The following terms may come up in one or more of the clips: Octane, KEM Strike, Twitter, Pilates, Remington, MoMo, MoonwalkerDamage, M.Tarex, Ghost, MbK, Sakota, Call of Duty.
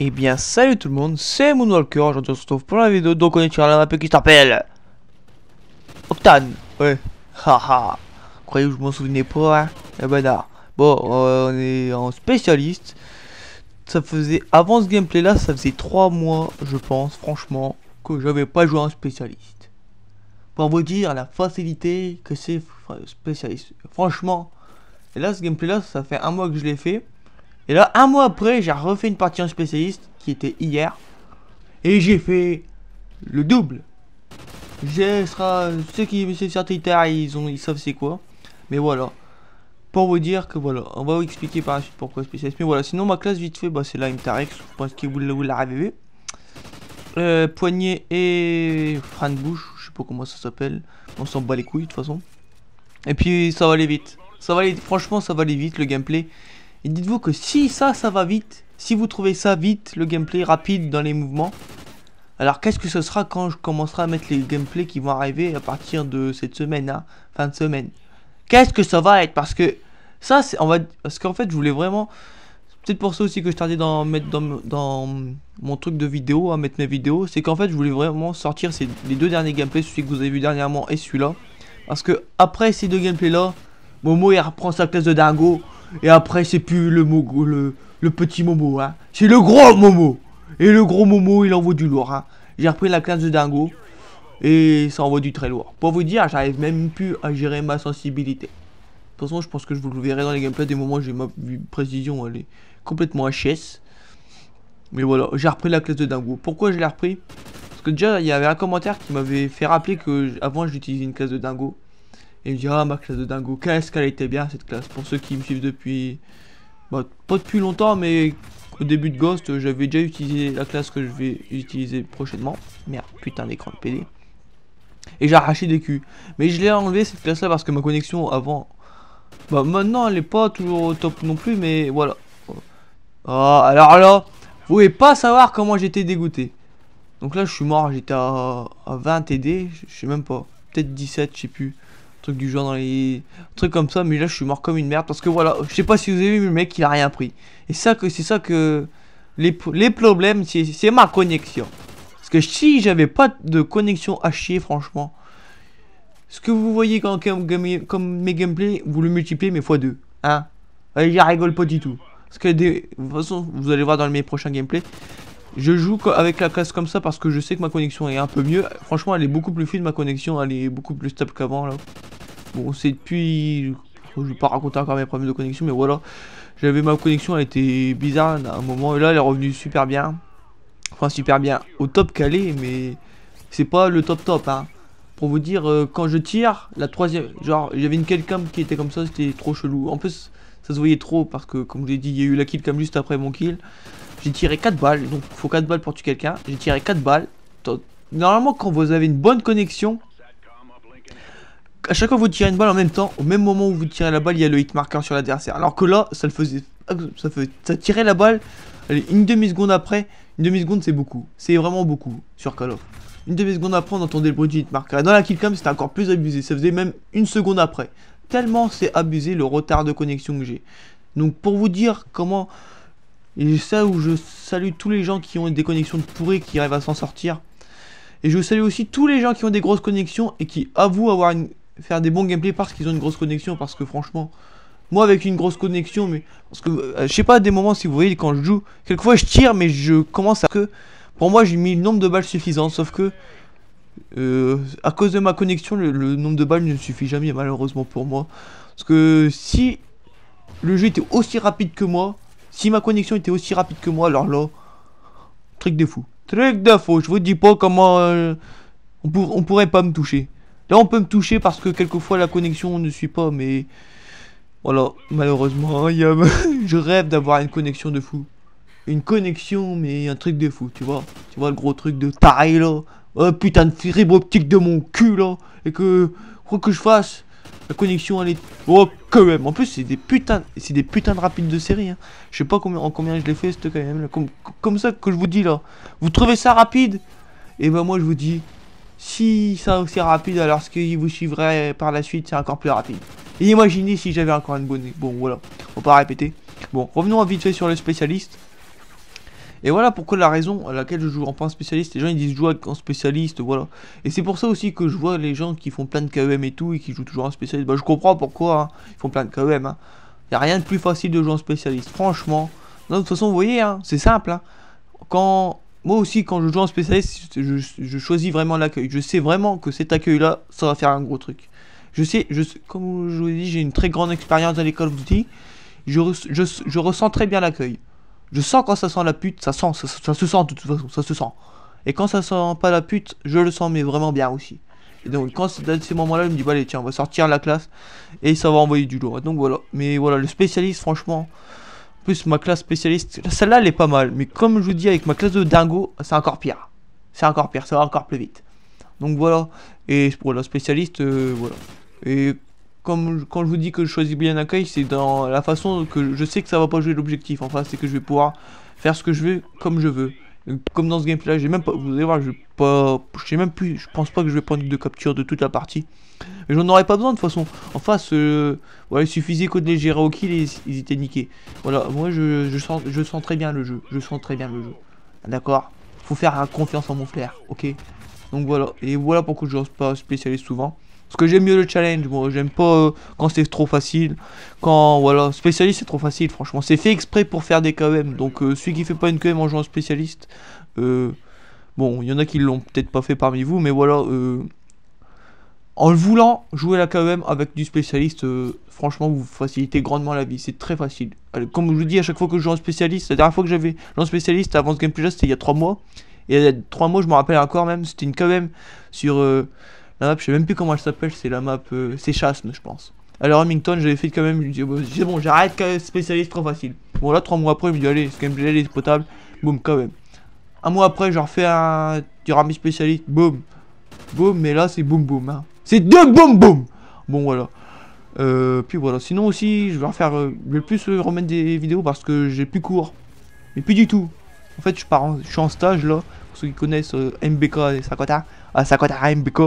Et eh bien salut tout le monde, c'est Moonwalker, aujourd'hui on se retrouve pour la vidéo, donc on est sur la map qui s'appelle Octane, ouais, haha, croyez que je m'en souvenais pas, hein, eh ben non. Bon, on est en spécialiste, ça faisait, avant ce gameplay là, ça faisait 3 mois, je pense, franchement, que j'avais pas joué en spécialiste. Pour vous dire la facilité que c'est spécialiste, franchement, et là ce gameplay là, ça fait un mois que je l'ai fait. Et là, un mois après, j'ai refait une partie en spécialiste, qui était hier. Et j'ai fait le double. Ceux qui me suivent sur Twitter, ils savent c'est quoi. Mais voilà. Pour vous dire que voilà, on va vous expliquer par la suite pourquoi spécialiste. Mais voilà, sinon ma classe vite fait, bah, c'est la M.Tarex, je pense que vous l'avez vu. Poignet et frein de bouche, je sais pas comment ça s'appelle. On s'en bat les couilles de toute façon. Et puis ça va aller vite. Ça va aller, franchement, ça va aller vite le gameplay. Et dites-vous que si ça va vite, si vous trouvez ça vite, le gameplay rapide dans les mouvements, alors qu'est-ce que ce sera quand je commencerai à mettre les gameplays qui vont arriver à partir de cette semaine, hein, fin de semaine. Qu'est-ce que ça va être? Parce que ça, c'est, on va, parce qu'en fait, je voulais vraiment, peut-être pour ça aussi que je tardais dans mettre dans mon truc de vidéo, à mettre mes vidéos, c'est qu'en fait, je voulais vraiment sortir les deux derniers gameplays, celui que vous avez vu dernièrement et celui-là, parce que après ces deux gameplays-là, Momo il reprend sa classe de dingo. Et après c'est plus le petit Momo, hein. C'est le gros Momo. Et le gros Momo il envoie du lourd, hein. J'ai repris la classe de dingo et ça envoie du très lourd. Pour vous dire, j'arrive même plus à gérer ma sensibilité. De toute façon je pense que je vous le verrai dans les gameplays. Des moments j'ai ma précision, elle est complètement HS. Mais voilà, j'ai repris la classe de dingo. Pourquoi je l'ai repris? Parce que déjà il y avait un commentaire qui m'avait fait rappeler que avant j'utilisais une classe de dingo. Et il me dit, ah ma classe de dingo, qu'est-ce qu'elle était bien cette classe. Pour ceux qui me suivent depuis, bah, pas depuis longtemps, mais au début de Ghost, j'avais déjà utilisé la classe que je vais utiliser prochainement. Merde, putain d'écran de PD. Et j'ai arraché des culs. Mais je l'ai enlevé cette classe là parce que ma connexion avant, bah maintenant elle est pas toujours au top non plus, mais voilà. Ah, alors là, vous pouvez pas savoir comment j'étais dégoûté. Donc là je suis mort, j'étais à 20 TD, je sais même pas, peut-être 17, je sais plus. Truc du genre dans les trucs comme ça, mais là je suis mort comme une merde parce que voilà, je sais pas si vous avez vu, le mec il a rien pris, et ça que c'est ça que les problèmes, c'est ma connexion, parce que si j'avais pas de connexion à chier, franchement ce que vous voyez quand comme mes gameplays, vous le multipliez mais x2, hein, et je rigole pas du tout parce que de toute façon vous allez voir dans mes prochains gameplays, je joue avec la classe comme ça parce que je sais que ma connexion est un peu mieux. Franchement, elle est beaucoup plus fluide, ma connexion, elle est beaucoup plus stable qu'avant là. Bon, c'est depuis, je vais pas raconter encore mes problèmes de connexion, mais voilà, j'avais ma connexion, elle était bizarre à un moment et là elle est revenue super bien. Enfin super bien, au top calé, mais c'est pas le top top, hein. Pour vous dire, quand je tire, la troisième, genre j'avais une killcam qui était comme ça, c'était trop chelou. En plus, ça se voyait trop parce que comme je l'ai dit, il y a eu la killcam juste après mon kill. J'ai tiré 4 balles, donc il faut 4 balles pour tuer quelqu'un. J'ai tiré 4 balles. Normalement, quand vous avez une bonne connexion, à chaque fois que vous tirez une balle en même temps, au même moment où vous tirez la balle, il y a le hit marqueur sur l'adversaire. Alors que là, ça le faisait. Ça tirait la balle. Allez, une demi-seconde après. Une demi-seconde, c'est beaucoup. C'est vraiment beaucoup sur Call of. Une demi-seconde après, on entendait le bruit du hit marqueur. Et dans la killcam, c'était encore plus abusé. Ça faisait même une seconde après. Tellement c'est abusé le retard de connexion que j'ai. Donc, pour vous dire comment. Et ça où je salue tous les gens qui ont des connexions de pourri qui arrivent à s'en sortir. Et je salue aussi tous les gens qui ont des grosses connexions et qui avouent avoir faire des bons gameplays parce qu'ils ont une grosse connexion. Parce que franchement, moi avec une grosse connexion, mais parce que je sais pas, des moments si vous voyez quand je joue, quelquefois je tire mais je commence à que pour moi j'ai mis le nombre de balles suffisant. Sauf que à cause de ma connexion, le nombre de balles ne suffit jamais malheureusement pour moi. Parce que si le jeu était aussi rapide que moi. Si ma connexion était aussi rapide que moi, alors là, truc de fou. Truc de fou, je vous dis pas comment on pourrait pas me toucher. Là, on peut me toucher parce que quelquefois la connexion ne suit pas, mais voilà, malheureusement, je rêve d'avoir une connexion de fou. Une connexion, mais un truc de fou, tu vois. Tu vois le gros truc de taré là. Oh putain de fibre optique de mon cul là. Et que, quoi que je fasse. La connexion elle est... Oh quand même. En plus c'est des putains de rapides de série, hein. Je sais pas en combien je l'ai fait cette quand même là. Comme ça que je vous dis là. Vous trouvez ça rapide? Et ben moi je vous dis, si ça aussi rapide, alors ce qui vous suivrait par la suite c'est encore plus rapide. Et imaginez si j'avais encore une bonne. Bon voilà, on va pas répéter. Bon, revenons vite fait sur le spécialiste. Et voilà pourquoi la raison à laquelle je joue en point spécialiste. Les gens ils disent jouer en spécialiste, voilà. Et c'est pour ça aussi que je vois les gens qui font plein de KEM et tout et qui jouent toujours en spécialiste. Bah je comprends pourquoi, hein. Ils font plein de KEM. Hein. Y a rien de plus facile de jouer en spécialiste, franchement. Non, de toute façon vous voyez, hein, c'est simple. Hein. Quand moi aussi quand je joue en spécialiste, je choisis vraiment l'accueil. Je sais vraiment que cet accueil là, ça va faire un gros truc. Je sais comme je vous ai dit, j'ai une très grande expérience dans les Call of Duty. Je ressens très bien l'accueil. Je sens quand ça sent la pute, ça se sent de toute façon, ça se sent. Et quand ça sent pas la pute, je le sens mais vraiment bien aussi. Et donc quand c'est dans ces moments-là, je me dis bah allez tiens, on va sortir la classe et ça va envoyer du lourd. Donc voilà, mais voilà le spécialiste franchement, en plus ma classe spécialiste, celle-là elle est pas mal, mais comme je vous dis avec ma classe de dingo, c'est encore pire. C'est encore pire, ça va encore plus vite. Donc voilà, et pour la spécialiste, voilà. Et comme quand je vous dis que je choisis bien l'accueil, c'est dans la façon que je sais que ça va pas jouer l'objectif. Enfin, c'est que je vais pouvoir faire ce que je veux, comme je veux. Comme dans ce gameplay, j'ai même pas. Vous allez voir, je sais même plus. Je pense pas que je vais prendre de capture de toute la partie. Mais j'en aurais pas besoin de toute façon. En face, voilà, il suffisait que de les gérer au kill, ils étaient niqués. Voilà, moi je sens très bien le jeu. Je sens très bien le jeu. D'accord. Faut faire confiance en mon flair, ok. Donc voilà. Et voilà pourquoi je ne joue pas spécialiste souvent. Parce que j'aime mieux le challenge, moi j'aime pas quand c'est trop facile, quand voilà, spécialiste c'est trop facile franchement, c'est fait exprès pour faire des KEM, donc celui qui fait pas une KEM en jouant spécialiste, bon il y en a qui l'ont peut-être pas fait parmi vous, mais voilà, en voulant jouer la KEM avec du spécialiste, franchement vous facilitez grandement la vie, c'est très facile. Alors, comme je vous dis à chaque fois que je joue en spécialiste, la dernière fois que j'avais en spécialiste avant ce gameplay là c'était il y a 3 mois, et il y a 3 mois je me rappelle encore même, c'était une KEM sur... la map, je sais même plus comment elle s'appelle, c'est la map, c'est Chasme je pense. Alors Remington j'avais fait quand même, je me disais bon j'arrête spécialiste trop facile. Bon là 3 mois après je me dis allez, ce gameplay il est potable, boum quand même. Un mois après je refais un Durami spécialiste, boum, boum, mais là c'est boum boum, hein. C'est deux boum boum. Bon voilà. Puis voilà, sinon aussi je vais refaire, je vais plus remettre des vidéos parce que j'ai plus cours. Mais plus du tout. En fait je suis en stage là, pour ceux qui connaissent MbK et Sakota, Sakota MbK.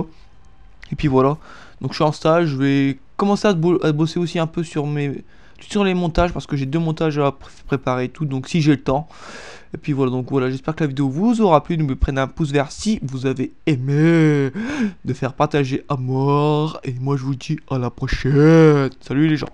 Et puis voilà, donc je suis en stage, je vais commencer à bosser aussi un peu sur les montages parce que j'ai 2 montages à préparer et tout, donc si j'ai le temps. Et puis voilà, donc voilà, j'espère que la vidéo vous aura plu, n'oubliez pas de prendre un pouce vert si vous avez aimé, de faire partager à mort, et moi je vous dis à la prochaine, salut les gens.